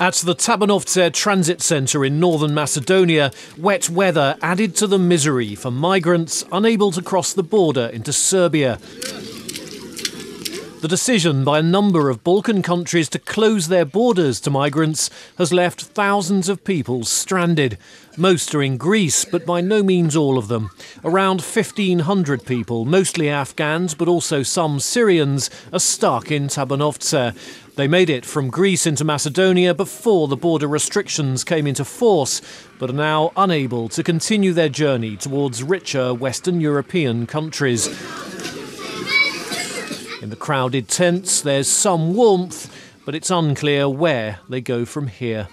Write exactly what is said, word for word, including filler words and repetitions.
At the Tabanovce Transit Centre in northern Macedonia, wet weather added to the misery for migrants unable to cross the border into Serbia. The decision by a number of Balkan countries to close their borders to migrants has left thousands of people stranded. Most are in Greece, but by no means all of them. Around fifteen hundred people, mostly Afghans, but also some Syrians, are stuck in Tabanovce. They made it from Greece into Macedonia before the border restrictions came into force, but are now unable to continue their journey towards richer Western European countries. In the crowded tents, there's some warmth, but it's unclear where they go from here.